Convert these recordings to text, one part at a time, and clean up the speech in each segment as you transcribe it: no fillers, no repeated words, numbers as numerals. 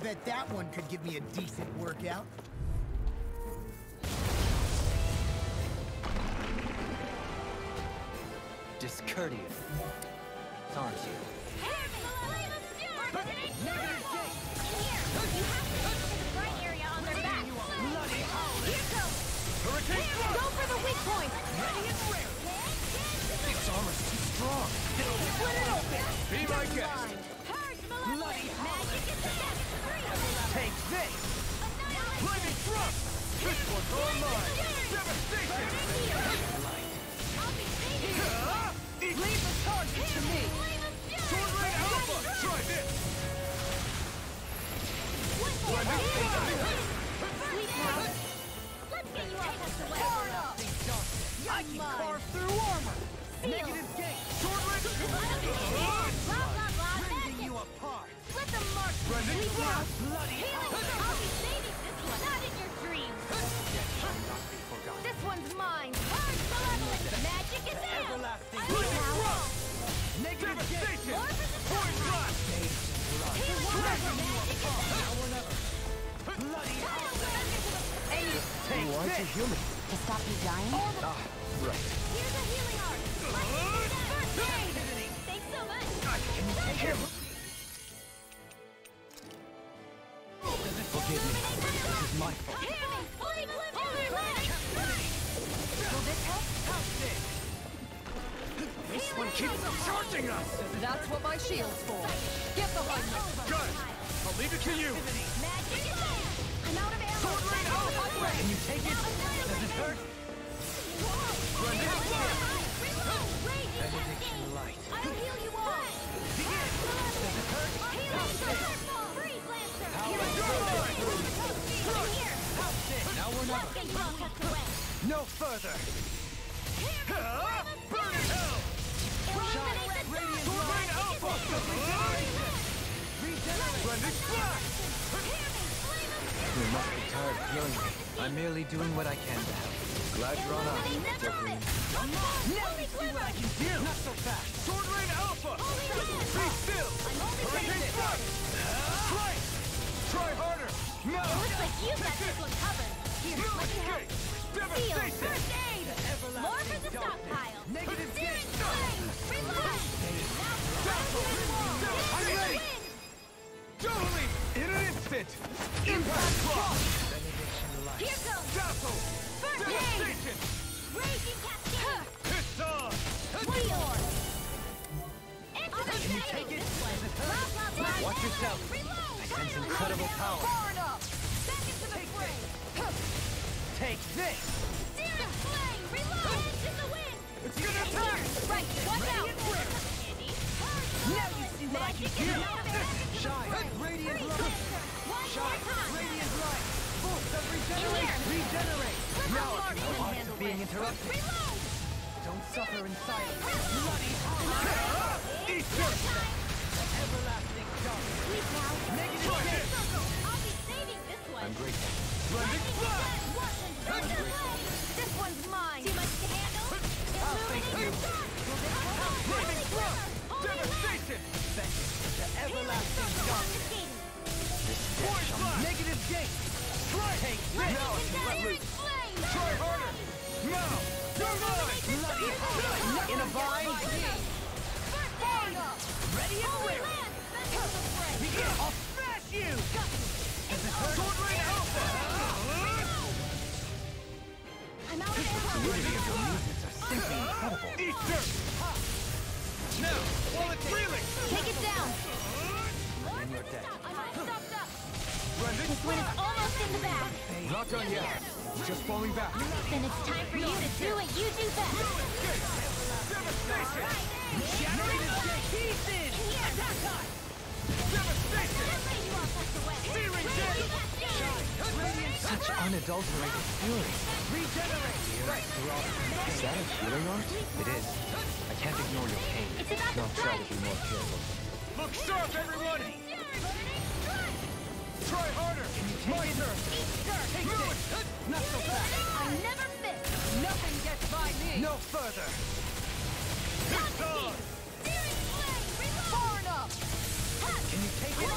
bet that one could give me a decent workout. Discourteous, aren't you? But negative thing! Here, you have to look for the bright area on their back. Bloody hell! Here goes! Hurricane! Here, go for the weak point! Ready and rare! This armor's too strong! Split it open! Be my guest! Bloody hell! Take this! Lightning thrust! This one's all mine! Devastation! I'll be taking it! Leave the target to me! Sword Ring Alpha! Try this! One more time! Let's get you off of the way! I can carve through armor! Negative gate! Sword Ring! Blah, blah, blah! Bending you apart! Let them march! Running blood! Bloody hell! I'll be saving this one! Not in your dreams! This one's mine! Hard malevolence! Magic is out! Everlasting! Negative devastation! Point blast! Healing over! Magic is out! Bloody hell! Why is he human? To stop you dying? Ah, right. Here's a healing arc! Thanks so much! I can take him! Forgive me. This is my fault. Will this help? How's this? This one keeps charging us! That's what my shield's for. Get behind me! Got it! I'll leave it to you! Magic is out! I'm out of ammo! Sword Ring out! Can you take it? Does it hurt? Run down! Benediction light! I'll heal you all! Begin! Does it hurt? Now we're not. No further! Burning hell! Sword Ring Alpha! Running flash! You must be tired of healing me. I'm merely doing what I can to help. Glad you're on out. Now we see what I can do! Not so fast! Sword Ring Alpha! Be still! Hurricane Strike! Strike! Try harder! No! It looks like you've got this one covered! Here, let me help! Devastation! More for the stockpile! Negative steering flame! Reload! I'm ready! Totally! In an instant! Impact block! Here goes! Dazzle! Devastation! Raging cascade! It's on! Weor! Excellent! Can you take it? Watch yourself! I sense incredible power! Far enough! Back into the fray! Take this! Steering flame! Reload! Edge in the wind! It's gonna attack! Right! Watch out! Now you see what I can do! Shine! Radiant light! Shine! Radiant light! Force of regeneration! Regenerate! Now the art of being interrupted! Don't suffer in silence! Bloody hell! Eat your time! Everlasting darkness! Sleep now! Negative hit! I'll be saving this one! I'm grateful! Running blood! This one's mine! Too much to handle? I'll thank you! Running blood! Devastation! To everlasting darkness! Point blast! Negative gate! Strike! Take this! Now it's let loose! Try harder! Now! Don't mind! In a bind! Bind! Ready and clear! Begin! I'll smash you! Sword Ring Alpha! I'm out of ammo! The movements are simply incredible! Eat dirt! Now, while it's reeling! Take it down! And you're dead. I'm stopped up! This one is almost in the back! Not done yet! Just falling back! Then it's time for you to do what you do best! No escape! Devastation! Shattering pieces! Attack time! Devastation! Searing damage! Such unadulterated fury! Regenerate! Is that a healing art? It is. I can't ignore your pain. I'll try to be more careful. Look sharp, everyone! Try harder! Can you take it? Take it! Not so fast! I never miss! Nothing gets by me! No further! It's on! Far enough! Can you take it?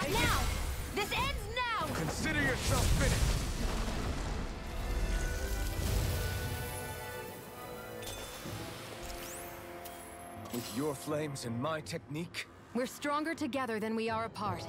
Take now! It. This ends now! Consider yourself finished! With your flames and my technique? We're stronger together than we are apart.